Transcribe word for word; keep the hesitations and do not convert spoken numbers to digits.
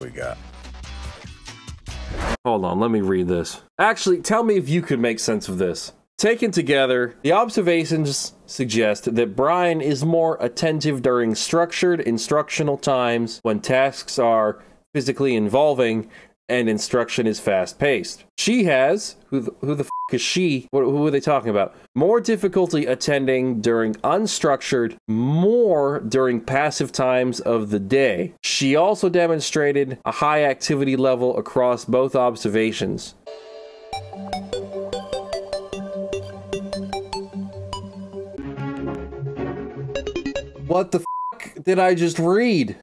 we got. Hold on, let me read this. Actually, tell me if you could make sense of this. Taken together, the observations suggest that Brian is more attentive during structured instructional times when tasks are physically involving and instruction is fast-paced. She has, who the, who the f is she? What, who are they talking about? More difficulty attending during unstructured, more during passive times of the day. She also demonstrated a high activity level across both observations. What the f did I just read?